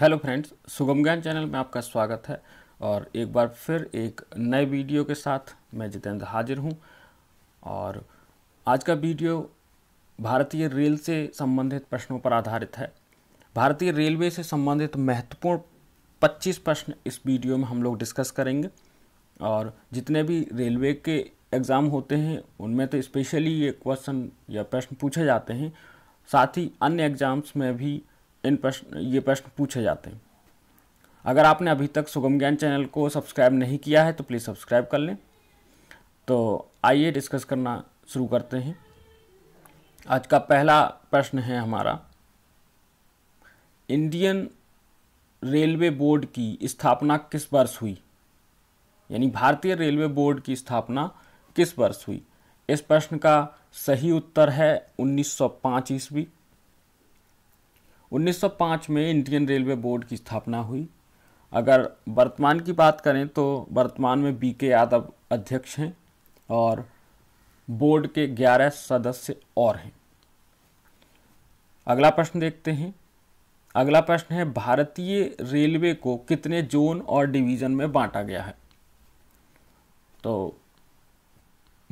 Hello friends, सुगम ज्ञान channel में आपका स्वागत है और एक बार फिर एक नए वीडियो के साथ मैं जितेंद्र हाजिर हूं। और आज का वीडियो भारतीय रेल से संबंधित प्रश्नों पर आधारित है। भारतीय रेलवे से संबंधित महत्वपूर्ण 25 प्रश्न इस वीडियो में हम लोग डिस्कस करेंगे। और जितने भी रेलवे के एग्ज़ाम होते हैं उनमें तो स्पेशली ये क्वेश्चन या प्रश्न पूछे जाते हैं, साथ ही अन्य एग्ज़ाम्स में भी ये प्रश्न पूछे जाते हैं। अगर आपने अभी तक सुगम ज्ञान चैनल को सब्सक्राइब नहीं किया है तो प्लीज़ सब्सक्राइब कर लें। तो आइए डिस्कस करना शुरू करते हैं। आज का पहला प्रश्न है हमारा, इंडियन रेलवे बोर्ड की स्थापना किस वर्ष हुई, यानी भारतीय रेलवे बोर्ड की स्थापना किस वर्ष हुई। इस प्रश्न का सही उत्तर है 1905 ईस्वी। 1905 में इंडियन रेलवे बोर्ड की स्थापना हुई। अगर वर्तमान की बात करें तो वर्तमान में बीके यादव अध्यक्ष हैं और बोर्ड के 11 सदस्य और हैं। अगला प्रश्न देखते हैं। अगला प्रश्न है, भारतीय रेलवे को कितने जोन और डिवीज़न में बांटा गया है। तो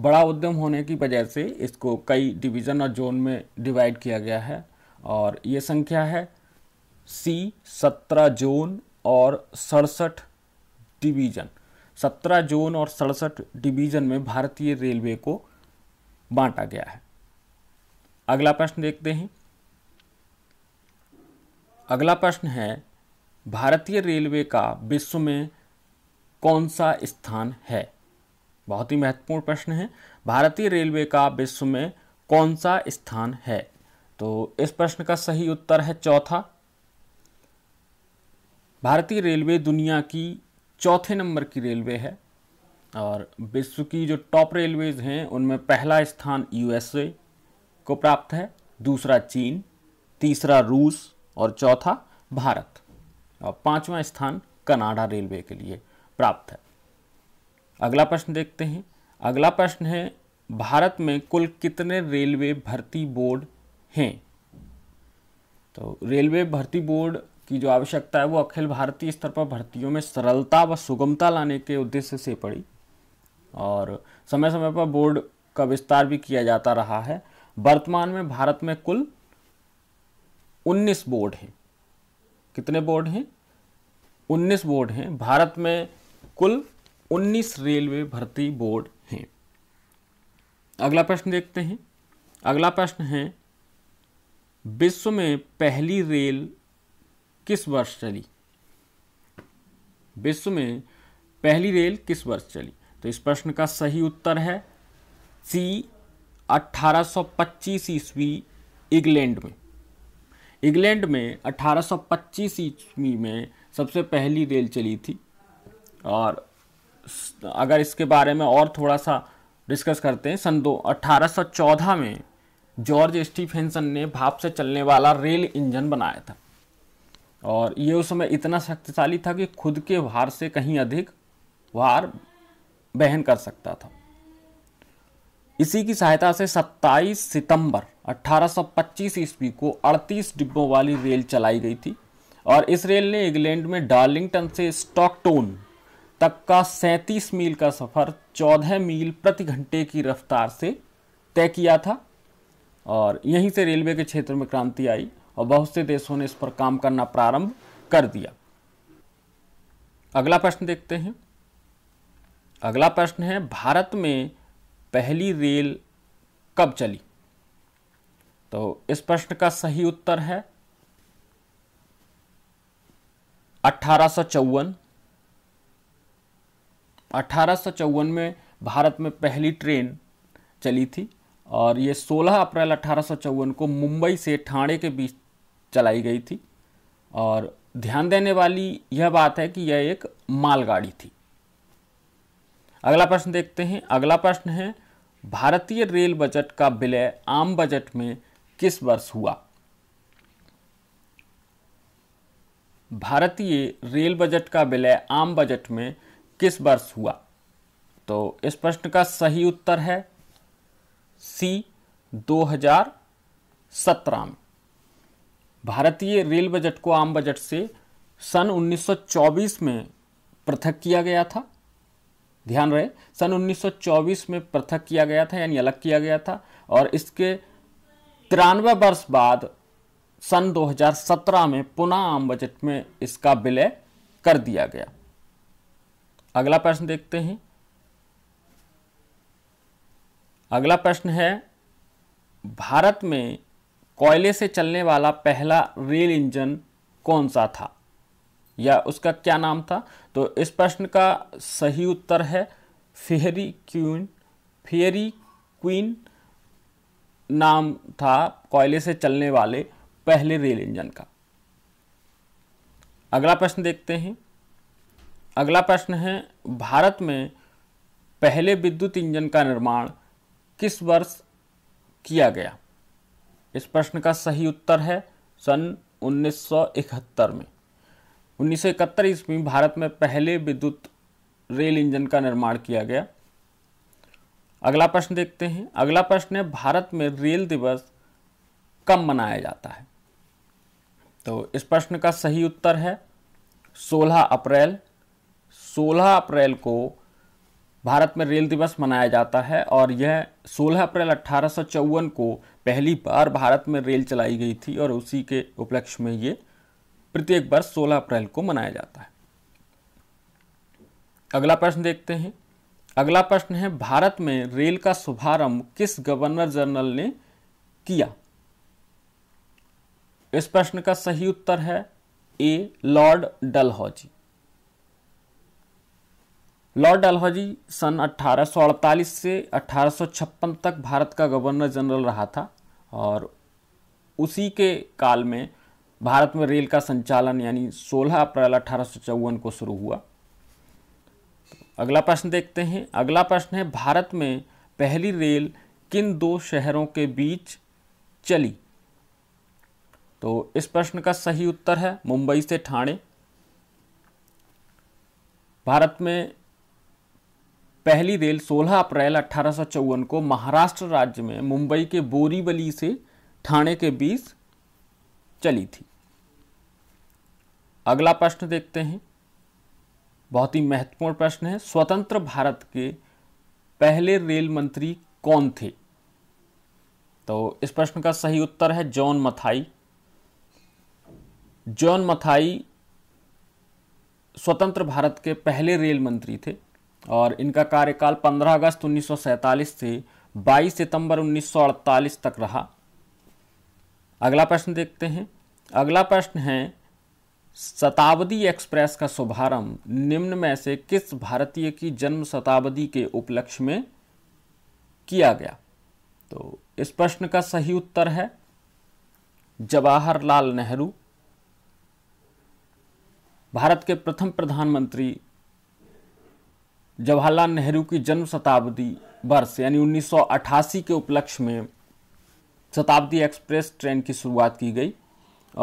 बड़ा उद्यम होने की वजह से इसको कई डिवीज़न और जोन में डिवाइड किया गया है और ये संख्या है सी 17 जोन और 67 डिवीज़न। 17 जोन और 67 डिवीज़न में भारतीय रेलवे को बांटा गया है। अगला प्रश्न देखते हैं। अगला प्रश्न है, भारतीय रेलवे का विश्व में कौन सा स्थान है। बहुत ही महत्वपूर्ण प्रश्न है, भारतीय रेलवे का विश्व में कौन सा स्थान है। तो इस प्रश्न का सही उत्तर है चौथा। भारतीय रेलवे दुनिया की चौथे नंबर की रेलवे है और विश्व की जो टॉप रेलवेज हैं उनमें पहला स्थान यूएसए को प्राप्त है, दूसरा चीन, तीसरा रूस और चौथा भारत, और पांचवा स्थान कनाडा रेलवे के लिए प्राप्त है। अगला प्रश्न देखते हैं। अगला प्रश्न है, भारत में कुल कितने रेलवे भर्ती बोर्ड हैं। तो रेलवे भर्ती बोर्ड की जो आवश्यकता है वो अखिल भारतीय स्तर पर भर्तियों में सरलता व सुगमता लाने के उद्देश्य से पड़ी और समय समय पर बोर्ड का विस्तार भी किया जाता रहा है। वर्तमान में भारत में कुल 19 बोर्ड हैं। कितने बोर्ड हैं? 19 बोर्ड हैं। भारत में कुल 19 रेलवे भर्ती बोर्ड हैं। अगला प्रश्न देखते हैं। अगला प्रश्न है, विश्व में पहली रेल किस वर्ष चली। विश्व में पहली रेल किस वर्ष चली। तो इस प्रश्न का सही उत्तर है सी 1825 ईस्वी इंग्लैंड में। इंग्लैंड में 1825 ईस्वी में सबसे पहली रेल चली थी। और अगर इसके बारे में और थोड़ा सा डिस्कस करते हैं, सन 1814 में जॉर्ज स्टीफेंसन ने भाप से चलने वाला रेल इंजन बनाया था और ये उस समय इतना शक्तिशाली था कि खुद के भार से कहीं अधिक भार वहन कर सकता था। इसी की सहायता से 27 सितंबर 1825 ईस्वी को 38 डिब्बों वाली रेल चलाई गई थी और इस रेल ने इंग्लैंड में डार्लिंगटन से स्टॉकटोन तक का 37 मील का सफ़र 14 मील प्रति घंटे की रफ्तार से तय किया था। और यहीं से रेलवे के क्षेत्र में क्रांति आई और बहुत से देशों ने इस पर काम करना प्रारंभ कर दिया। अगला प्रश्न देखते हैं। अगला प्रश्न है, भारत में पहली रेल कब चली। तो इस प्रश्न का सही उत्तर है 1854। 1854 में भारत में पहली ट्रेन चली थी और ये 16 अप्रैल 1854 को मुंबई से ठाणे के बीच चलाई गई थी। और ध्यान देने वाली यह बात है कि यह एक मालगाड़ी थी। अगला प्रश्न देखते हैं। अगला प्रश्न है, भारतीय रेल बजट का विलय आम बजट में किस वर्ष हुआ। भारतीय रेल बजट का विलय आम बजट में किस वर्ष हुआ। तो इस प्रश्न का सही उत्तर है सी 2017 में। भारतीय रेल बजट को आम बजट से सन 1924 में पृथक किया गया था। ध्यान रहे, सन 1924 में पृथक किया गया था यानी अलग किया गया था। और इसके 93 वर्ष बाद सन 2017 में पुनः आम बजट में इसका विलय कर दिया गया। अगला प्रश्न देखते हैं। अगला प्रश्न है, भारत में कोयले से चलने वाला पहला रेल इंजन कौन सा था या उसका क्या नाम था? तो इस प्रश्न का सही उत्तर है फेरी क्वीन नाम था कोयले से चलने वाले पहले रेल इंजन का। अगला प्रश्न देखते हैं। अगला प्रश्न है, भारत में पहले विद्युत इंजन का निर्माण किस वर्ष किया गया? इस प्रश्न का सही उत्तर है सन 1971 में। 1971 ईस्वी में भारत में पहले विद्युत रेल इंजन का निर्माण किया गया। अगला प्रश्न देखते हैं। अगला प्रश्न है, भारत में रेल दिवस कब मनाया जाता है? तो इस प्रश्न का सही उत्तर है 16 अप्रैल। 16 अप्रैल को भारत में रेल दिवस मनाया जाता है और यह 16 अप्रैल 1854 को पहली बार भारत में रेल चलाई गई थी और उसी के उपलक्ष्य में ये प्रत्येक वर्ष 16 अप्रैल को मनाया जाता है। अगला प्रश्न देखते हैं। अगला प्रश्न है, भारत में रेल का शुभारंभ किस गवर्नर जनरल ने किया? इस प्रश्न का सही उत्तर है A, Lord Dalhousie. Lord Dalhousie सन 1848 से 1856 तक भारत का गवर्नर जनरल रहा था और उसी के काल में भारत में रेल का संचालन यानी 16 अप्रैल 1854 को शुरू हुआ। अगला प्रश्न देखते हैं। अगला प्रश्न है, भारत में पहली रेल किन दो शहरों के बीच चली? तो इस प्रश्न का सही उत्तर है मुंबई से ठाणे। भारत में पहली रेल 16 अप्रैल 1854 को महाराष्ट्र राज्य में मुंबई के बोरीवली से ठाणे के बीच चली थी। अगला प्रश्न देखते हैं। बहुत ही महत्वपूर्ण प्रश्न है, स्वतंत्र भारत के पहले रेल मंत्री कौन थे? तो इस प्रश्न का सही उत्तर है जॉन मथाई। जॉन मथाई स्वतंत्र भारत के पहले रेल मंत्री थे और इनका कार्यकाल 15 अगस्त 1947 से 22 सितंबर 1948 तक रहा। अगला प्रश्न देखते हैं। अगला प्रश्न है, शताब्दी एक्सप्रेस का शुभारंभ निम्न में से किस भारतीय की जन्म शताब्दी के उपलक्ष्य में किया गया? तो इस प्रश्न का सही उत्तर है जवाहरलाल नेहरू। भारत के प्रथम प्रधानमंत्री जवाहरलाल नेहरू की जन्म शताब्दी वर्ष यानी 1988 के उपलक्ष्य में शताब्दी एक्सप्रेस ट्रेन की शुरुआत की गई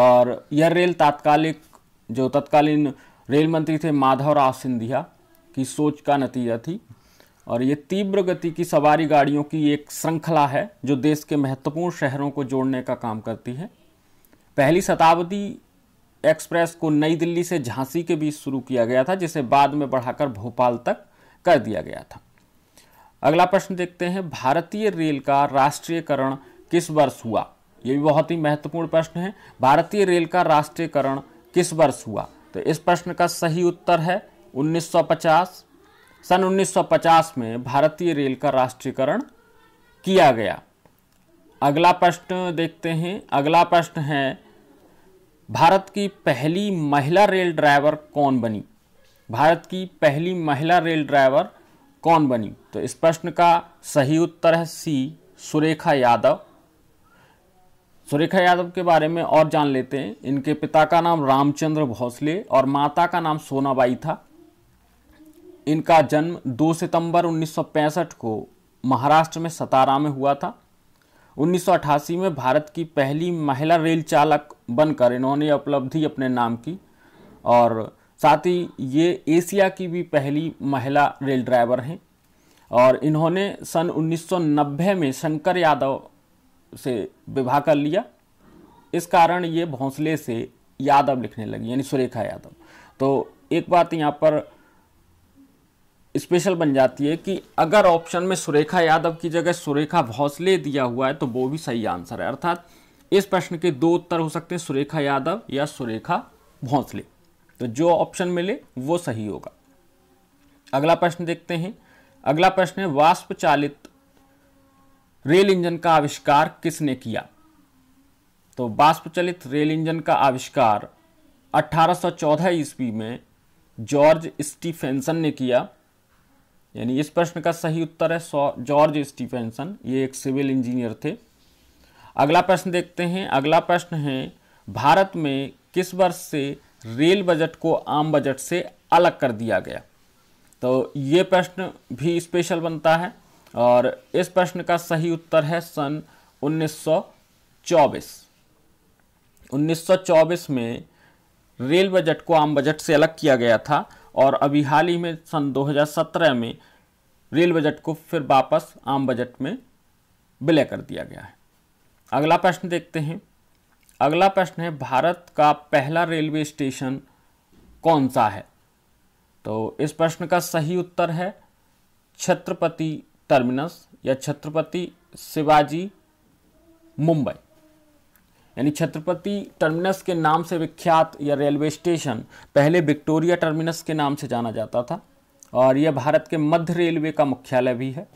और यह रेल तत्कालीन रेल मंत्री थे माधवराव सिंधिया की सोच का नतीजा थी और ये तीव्र गति की सवारी गाड़ियों की एक श्रृंखला है जो देश के महत्वपूर्ण शहरों को जोड़ने का काम करती है। पहली शताब्दी एक्सप्रेस को नई दिल्ली से झांसी के बीच शुरू किया गया था जिसे बाद में बढ़ाकर भोपाल तक कर दिया गया था। अगला प्रश्न देखते हैं। भारतीय रेल का राष्ट्रीयकरण किस वर्ष हुआ? ये भी बहुत ही महत्वपूर्ण प्रश्न है। भारतीय रेल का राष्ट्रीयकरण किस वर्ष हुआ? तो इस प्रश्न का सही उत्तर है 1950। सन 1950 में भारतीय रेल का राष्ट्रीयकरण किया गया। अगला प्रश्न देखते हैं। अगला प्रश्न है, भारत की पहली महिला रेल ड्राइवर कौन बनी? भारत की पहली महिला रेल ड्राइवर कौन बनी? तो इस प्रश्न का सही उत्तर है सी, सुरेखा यादव। सुरेखा यादव के बारे में और जान लेते हैं। इनके पिता का नाम रामचंद्र भोसले और माता का नाम सोनाबाई था। इनका जन्म 2 सितंबर 1965 को महाराष्ट्र में सतारा में हुआ था। 1988 में भारत की पहली महिला रेल चालक बनकर इन्होंने उपलब्धि अपने नाम की और साथ ही ये एशिया की भी पहली महिला रेल ड्राइवर हैं और इन्होंने सन 1990 में शंकर यादव से विवाह कर लिया। इस कारण ये भोंसले से यादव लिखने लगी, यानी सुरेखा यादव। तो एक बात यहाँ पर स्पेशल बन जाती है कि अगर ऑप्शन में सुरेखा यादव की जगह सुरेखा भोसले दिया हुआ है तो वो भी सही आंसर है, अर्थात इस प्रश्न के दो उत्तर हो सकते हैं, सुरेखा यादव या सुरेखा भोसले। तो जो ऑप्शन मिले वो सही होगा। अगला प्रश्न देखते हैं। अगला प्रश्न है, वाष्प चालित रेल इंजन का आविष्कार किसने किया? तो वाष्प चालित रेल इंजन का आविष्कार 1814 ईस्वी में जॉर्ज स्टीफेंसन ने किया, यानी इस प्रश्न का सही उत्तर है जॉर्ज स्टीफेंसन, ये एक सिविल इंजीनियर थे। अगला प्रश्न देखते हैं। अगला प्रश्न है, भारत में किस वर्ष से रेल बजट को आम बजट से अलग कर दिया गया? तो ये प्रश्न भी स्पेशल बनता है और इस प्रश्न का सही उत्तर है सन 1924। 1924 में रेल बजट को आम बजट से अलग किया गया था और अभी हाल ही में सन 2017 में रेल बजट को फिर वापस आम बजट में विलय कर दिया गया है। अगला प्रश्न देखते हैं। अगला प्रश्न है, भारत का पहला रेलवे स्टेशन कौन सा है? तो इस प्रश्न का सही उत्तर है छत्रपति टर्मिनस या छत्रपति शिवाजी मुंबई, यानी छत्रपति टर्मिनस के नाम से विख्यात यह रेलवे स्टेशन पहले विक्टोरिया टर्मिनस के नाम से जाना जाता था और यह भारत के मध्य रेलवे का मुख्यालय भी है।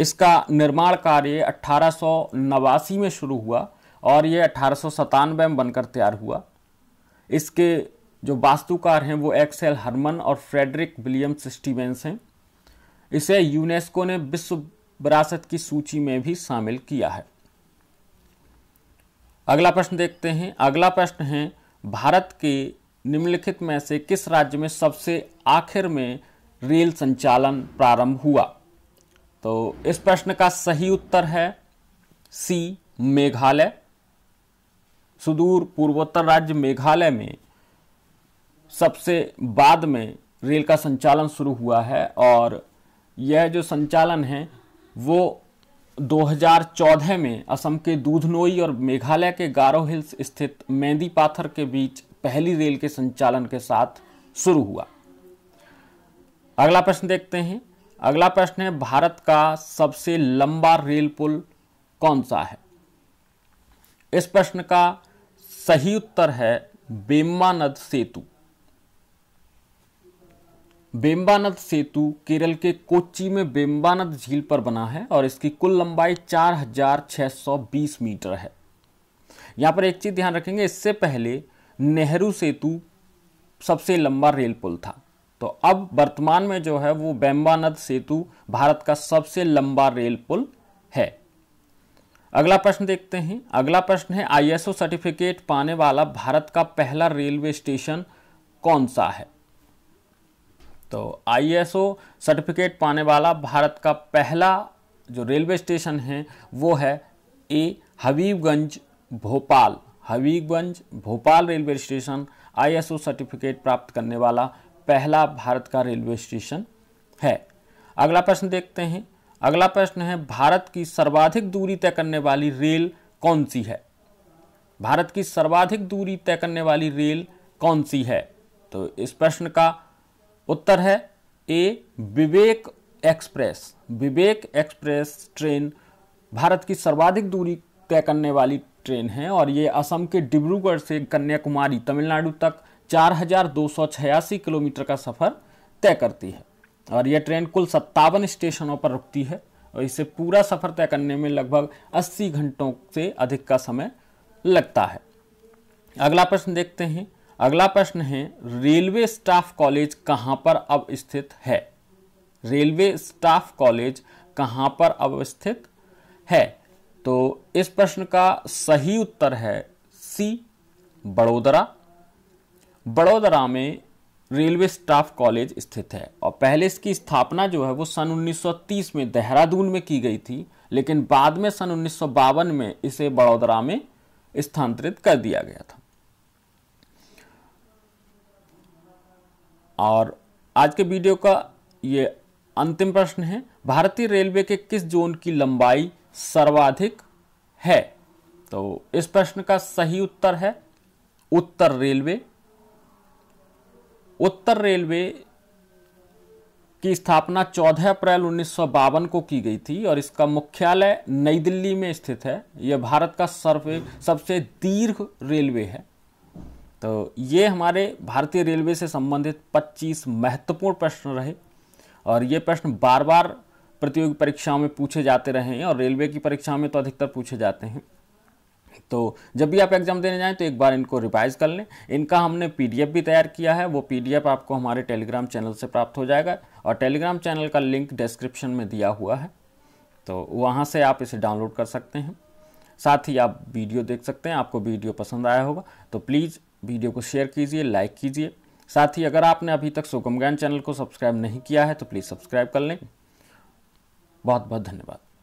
इसका निर्माण कार्य 1889 में शुरू हुआ और यह 1897 में बनकर तैयार हुआ। इसके जो वास्तुकार हैं वो एक्सेल हरमन और फ्रेडरिक विलियम स्टीवेंस हैं। इसे यूनेस्को ने विश्व विरासत की सूची में भी शामिल किया है। अगला प्रश्न देखते हैं। अगला प्रश्न है, भारत के निम्नलिखित में से किस राज्य में सबसे आखिर में रेल संचालन प्रारंभ हुआ? तो इस प्रश्न का सही उत्तर है सी मेघालय। सुदूर पूर्वोत्तर राज्य मेघालय में सबसे बाद में रेल का संचालन शुरू हुआ है और यह जो संचालन है वो 2014 में असम के दूधनोई और मेघालय के गारो हिल्स स्थित मेंदी पाथर के बीच पहली रेल के संचालन के साथ शुरू हुआ। अगला प्रश्न देखते हैं। अगला प्रश्न है, भारत का सबसे लंबा रेल पुल कौन सा है? इस प्रश्न का सही उत्तर है वेम्बनाड सेतु। वेम्बनाड सेतु केरल के कोच्चि में वेम्बनाड झील पर बना है और इसकी कुल लंबाई 4620 मीटर है। यहाँ पर एक चीज़ ध्यान रखेंगे, इससे पहले नेहरू सेतु सबसे लंबा रेल पुल था, तो अब वर्तमान में जो है वो वेम्बनाड सेतु भारत का सबसे लंबा रेल पुल है। अगला प्रश्न देखते हैं। अगला प्रश्न है, ISO सर्टिफिकेट पाने वाला भारत का पहला रेलवे स्टेशन कौन सा है? तो ISO सर्टिफिकेट पाने वाला भारत का पहला जो रेलवे स्टेशन है वो है A Habibganj Bhopal. Habibganj Bhopal railway station ISO certificate प्राप्त करने वाला पहला भारत का रेलवे स्टेशन है। अगला प्रश्न देखते हैं। अगला प्रश्न है, भारत की सर्वाधिक दूरी तय करने वाली रेल कौन सी है? भारत की सर्वाधिक दूरी तय करने वाली रेल कौन सी है? तो इस प्रश्न का उत्तर है A Vivek express. Vivek express train Bharat की सर्वाधिक दूरी तय करने वाली ट्रेन है और ये असम के डिब्रूगढ़ से कन्याकुमारी तमिलनाडु तक 4286 किलोमीटर का सफ़र तय करती है और यह ट्रेन कुल 57 स्टेशनों पर रुकती है और इसे पूरा सफ़र तय करने में लगभग 80 घंटों से अधिक का समय लगता है। अगला प्रश्न देखते हैं। अगला प्रश्न है, रेलवे स्टाफ कॉलेज कहाँ पर अब स्थित है? रेलवे स्टाफ कॉलेज कहाँ पर अब स्थित है? तो इस प्रश्न का सही उत्तर है सी बड़ोदरा। बड़ोदरा में रेलवे स्टाफ कॉलेज स्थित है और पहले इसकी स्थापना जो है वो सन 1930 में देहरादून में की गई थी, लेकिन बाद में सन 1952 में इसे बड़ोदरा में स्थानांतरित कर दिया गया था। और आज के वीडियो का ये अंतिम प्रश्न है, भारतीय रेलवे के किस जोन की लंबाई सर्वाधिक है? तो इस प्रश्न का सही उत्तर है उत्तर रेलवे की स्थापना 14 अप्रैल 1952 को की गई थी और इसका मुख्यालय नई दिल्ली में स्थित है। यह भारत का सबसे दीर्घ रेलवे है। तो ये हमारे भारतीय रेलवे से संबंधित 25 महत्वपूर्ण प्रश्न रहे और ये प्रश्न बार बार प्रतियोगी परीक्षाओं में पूछे जाते रहे हैं और रेलवे की परीक्षा में तो अधिकतर पूछे जाते हैं। तो जब भी आप एग्जाम देने जाएं तो एक बार इनको रिवाइज कर लें। इनका हमने पीडीएफ भी तैयार किया है, वो पीडीएफ आपको हमारे टेलीग्राम चैनल से प्राप्त हो जाएगा और टेलीग्राम चैनल का लिंक डिस्क्रिप्शन में दिया हुआ है, तो वहाँ से आप इसे डाउनलोड कर सकते हैं। साथ ही आप वीडियो देख सकते हैं, आपको वीडियो पसंद आया होगा तो प्लीज़ वीडियो को शेयर कीजिए, लाइक कीजिए। साथ ही अगर आपने अभी तक सुगम ज्ञान चैनल को सब्सक्राइब नहीं किया है तो प्लीज़ सब्सक्राइब कर लें। बहुत बहुत धन्यवाद।